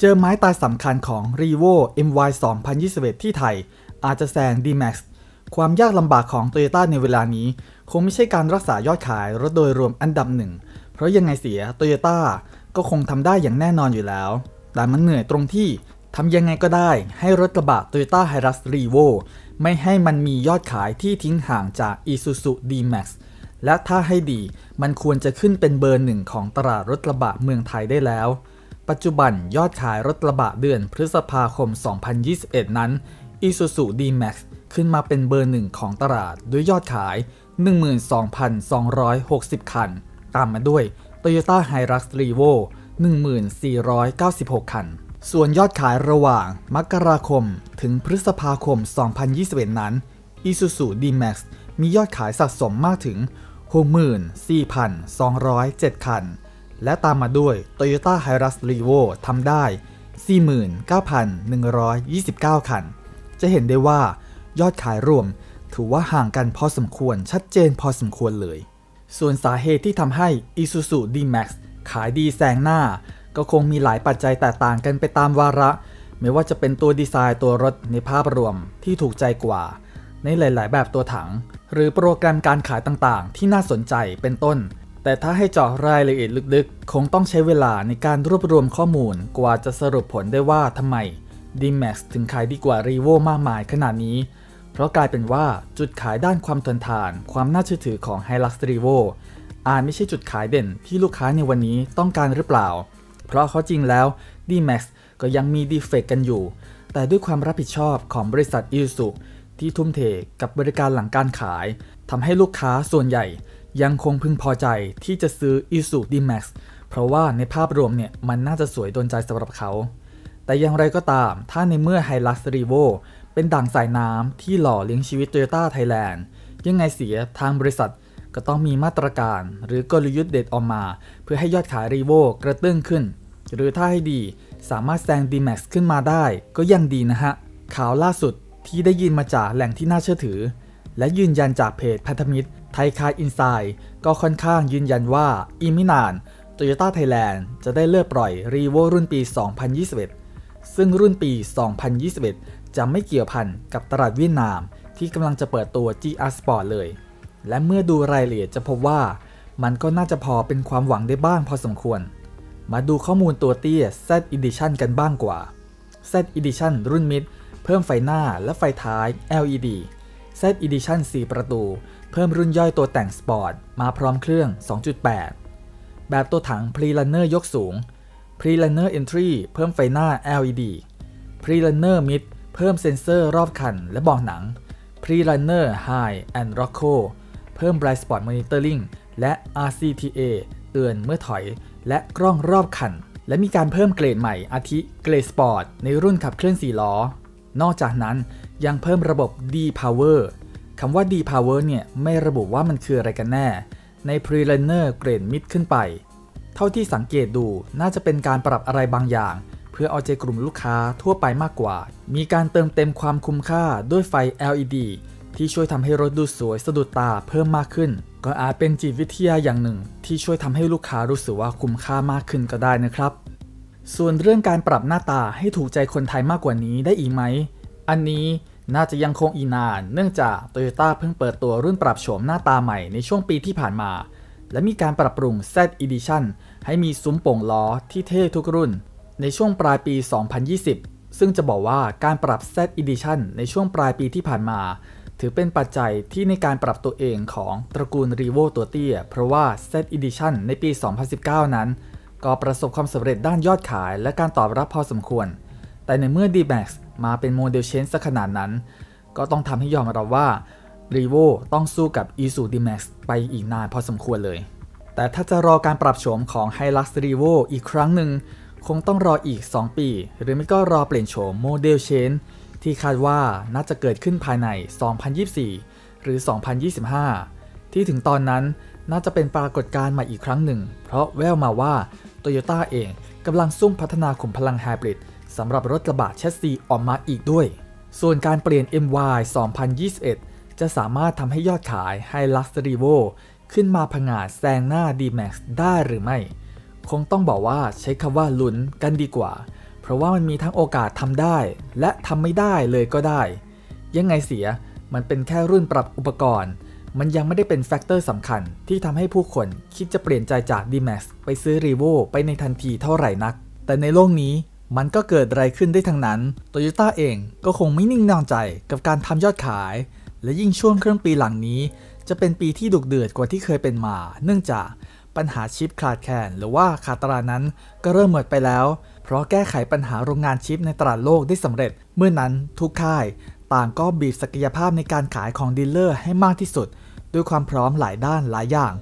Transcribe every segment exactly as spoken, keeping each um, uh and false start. เจอไม้ตายสำคัญของ Revo เอ็ม วาย สองพันยี่สิบเอ็ด ที่ไทยอาจจะแซง ดี แม็กซ์ ความยากลำบากของ Toyota ในเวลานี้คงไม่ใช่การรักษายอดขายรถโดยรวมอันดับหนึ่งเพราะยังไงเสีย Toyota ก็คงทำได้อย่างแน่นอนอยู่แล้วแต่มันเหนื่อยตรงที่ทำยังไงก็ได้ให้รถกระบะ Toyota Hilux Revo ไม่ให้มันมียอดขายที่ทิ้งห่างจาก Isuzu D-Max และถ้าให้ดีมันควรจะขึ้นเป็นเบอร์หนึ่งของตลาดรถกระบะเมืองไทยได้แล้วปัจจุบันยอดขายรถกระบะเดือนพฤษภาคม สองพันยี่สิบเอ็ด นั้น Isuzu D-Max ขึ้นมาเป็นเบอร์หนึ่งของตลาดด้วยยอดขาย หนึ่งหมื่นสองพันสองร้อยหกสิบ คันตามมาด้วย Toyota Hilux Revo หนึ่งหมื่นสี่ร้อยเก้าสิบหก คันส่วนยอดขายระหว่างมกราคมถึงพฤษภาคม สองพันยี่สิบเอ็ด นั้น Isuzu D-Max มียอดขายสะสมมากถึง หกหมื่นสี่พันสองร้อยเจ็ด คันและตามมาด้วย Toyota Hilux Revo ทำได้ สี่หมื่นเก้าพันหนึ่งร้อยยี่สิบเก้า คันจะเห็นได้ว่ายอดขายรวมถือว่าห่างกันพอสมควรชัดเจนพอสมควรเลยส่วนสาเหตุที่ทำให้ Isuzu D-Max ขายดีแซงหน้าก็คงมีหลายปัจจัยแตกต่างกันไปตามวาระไม่ว่าจะเป็นตัวดีไซน์ตัวรถในภาพรวมที่ถูกใจกว่าในหลายๆแบบตัวถังหรือโปรแกรมการขายต่างๆที่น่าสนใจเป็นต้นแต่ถ้าให้เจาะรายละเอียดลึกๆคงต้องใช้เวลาในการรวบรวมข้อมูลกว่าจะสรุปผลได้ว่าทำไม D-Max ถึงขายดีกว่า Revo มากมายขนาดนี้เพราะกลายเป็นว่าจุดขายด้านความทนทานความน่าเชื่อถือของ Hilux Revo อาจไม่ใช่จุดขายเด่นที่ลูกค้าในวันนี้ต้องการหรือเปล่าเพราะเขาจริงแล้ว D-Max ก็ยังมีดีเฟกต์กันอยู่แต่ด้วยความรับผิดชอบของบริษัท Isuzu ที่ทุ่มเทกับบริการหลังการขายทำให้ลูกค้าส่วนใหญ่ยังคงพึงพอใจที่จะซื้อ Isuzu D-Max เพราะว่าในภาพรวมเนี่ยมันน่าจะสวยโดนใจสำหรับเขาแต่อย่างไรก็ตามถ้าในเมื่อ Hilux Revo เป็นด่างสายน้ำที่หล่อเลี้ยงชีวิต Toyota Thailand ยังไงเสียทางบริษัทก็ต้องมีมาตรการหรือกลยุทธ์เด็ดออกมาเพื่อให้ยอดขาย Revo กระเตื้องขึ้นหรือถ้าให้ดีสามารถแซง D-Max ขึ้นมาได้ก็ยังดีนะฮะข่าวล่าสุดที่ได้ยินมาจากแหล่งที่น่าเชื่อถือและยืนยันจากเพจพันธมิตรไทยคาร์อินไซด์ก็ค่อนข้างยืนยันว่าอีกไม่นาน Toyota Thailand จะได้เลือกปล่อย Revo รุ่นปี สองพันยี่สิบเอ็ด ซึ่งรุ่นปี สองพันยี่สิบเอ็ด จะไม่เกี่ยวพันกับตลาดเวียดนามที่กำลังจะเปิดตัว จี อาร์ Sport เลยและเมื่อดูรายละเอียดจะพบว่ามันก็น่าจะพอเป็นความหวังได้บ้างพอสมควรมาดูข้อมูลตัวเตี้ย Z-Edition กันบ้างกว่า Z-Edition รุ่นมิดเพิ่มไฟหน้าและไฟท้าย แอล อี ดี Z-Edition สี่ ประตูเพิ่มรุ่นย่อยตัวแต่งสปอร์ตมาพร้อมเครื่อง สองจุดแปด แบบตัวถัง Pre-Runner ยกสูง Pre-Runner Entry เพิ่มไฟหน้า แอล อี ดี Pre-Runner Mid เพิ่มเซ็นเซอร์รอบคันและเบาะหนัง Pre-Runner High and Rocko เพิ่ม Blind Spot Monitoring และ อาร์ ซี ที เอ เตือนเมื่อถอยและกล้องรอบคันและมีการเพิ่มเกรดใหม่อาทิเกรดสปอร์ตในรุ่นขับเคลื่อนสี่ล้อนอกจากนั้นยังเพิ่มระบบ D-Power คำว่า D-Power เนี่ยไม่ระบุว่ามันคืออะไรกันแน่ใน Pre-Runner เกรดมิดขึ้นไปเท่าที่สังเกตดูน่าจะเป็นการปรับอะไรบางอย่างเพื่อเอาใจกลุ่มลูกค้าทั่วไปมากกว่ามีการเติมเต็มความคุ้มค่าด้วยไฟ แอล อี ดี ที่ช่วยทำให้รถดูสวยสะดุดตาเพิ่มมากขึ้นก็อาจเป็นจิตวิทยาอย่างหนึ่งที่ช่วยทำให้ลูกค้ารู้สึกว่าคุ้มค่ามากขึ้นก็ได้นะครับส่วนเรื่องการปรับหน้าตาให้ถูกใจคนไทยมากกว่านี้ได้อีกไหมอันนี้น่าจะยังคงอีกนานเนื่องจาก Toyota เพิ่งเปิดตัวรุ่นปรับโฉมหน้าตาใหม่ในช่วงปีที่ผ่านมาและมีการปรับปรุง Z-Edition ให้มีซุ้มโป่งล้อที่เท่ทุกรุ่นในช่วงปลายปี สองพันยี่สิบซึ่งจะบอกว่าการปรับ Z-Edition ในช่วงปลายปีที่ผ่านมาถือเป็นปัจจัยที่ในการปรับตัวเองของตระกูล Revo ตัวเตี้ยเพราะว่า Z-Edition ในปี สองพันสิบเก้า นั้นก็ประสบความสำเร็จด้านยอดขายและการตอบรับพอสมควรแต่ในเมื่อ D-Max มาเป็นโมเดลเชนซะขนาดนั้นก็ต้องทำให้ยอมรับว่า Revo ต้องสู้กับ Isuzu D-Max ไปอีกนานพอสมควรเลยแต่ถ้าจะรอการปรับโฉมของ Hilux Revo อีกครั้งหนึ่งคงต้องรออีกสองปีหรือไม่ก็รอเปลี่ยนโฉมโมเดลเชนที่คาดว่าน่าจะเกิดขึ้นภายใน สองพันยี่สิบสี่ หรือ สองพันยี่สิบห้า ที่ถึงตอนนั้นน่าจะเป็นปรากฏการณ์ใหม่อีกครั้งหนึ่งเพราะแว่วมาว่า Toyota เองกำลังซุ่มพัฒนาขุมพลังไฮบริดสำหรับรถกระบะแชสซีออกมาอีกด้วยส่วนการเปลี่ยน เอ็ม วาย สองพันยี่สิบเอ็ด จะสามารถทำให้ยอดขาย Hilux Revo ขึ้นมาผงาดแซงหน้า D-Max ได้หรือไม่คงต้องบอกว่าใช้คำว่าลุ้นกันดีกว่าเพ เพราะว่ามันมีทั้งโอกาสทำได้และทำไม่ได้เลยก็ได้ยังไงเสียมันเป็นแค่รุ่นปรับอุปกรณ์มันยังไม่ได้เป็นแฟกเตอร์สำคัญที่ทำให้ผู้คนคิดจะเปลี่ยนใจจาก D-Max ไปซื้อ Revo ไปในทันทีเท่าไหร่นักแต่ในโลกนี้มันก็เกิดอะไรขึ้นได้ทั้งนั้น Toyota เองก็คงไม่นิ่งนอนใจกับการทำยอดขายและยิ่งช่วงครึ่งปีหลังนี้จะเป็นปีที่ดุเดือดกว่าที่เคยเป็นมาเนื่องจากปัญหาชิปขาดแคลนหรือว่าขาดตลาดนั้นก็เริ่มหมดไปแล้วเพราะแก้ไขปัญหาโรงงานชิปในตลาดโลกได้สำเร็จเมื่อนั้นทุกค่ายต่างก็บีบศักยภาพในการขายของดีลเลอร์ให้มากที่สุดด้วยความพร้อมหลายด้านหลายอย่าง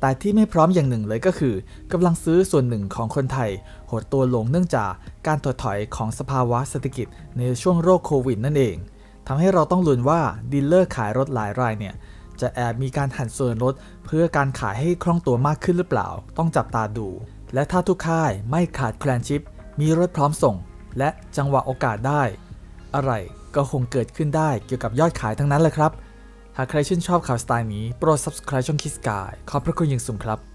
แต่ที่ไม่พร้อมอย่างหนึ่งเลยก็คือกำลังซื้อส่วนหนึ่งของคนไทยหดตัวลงเนื่องจากการถดถอยของสภาวะเศรษฐกิจในช่วงโรคโควิดนั่นเองทำให้เราต้องลุ้นว่าดีลเลอร์ขายรถหลายรายเนี่ยจะแอบมีการหั่นส่วนลดเพื่อการขายให้คล่องตัวมากขึ้นหรือเปล่าต้องจับตาดูและถ้าทุกค่ายไม่ขาดแคลนชิปมีรถพร้อมส่งและจังหวะโอกาสได้อะไรก็คงเกิดขึ้นได้เกี่ยวกับยอดขายทั้งนั้นแหละครับหากใครชื่นชอบข่าวสไตล์นี้โปรด Subscribe ช่องคิดสกายขอบพระคุณอย่างสูงครับ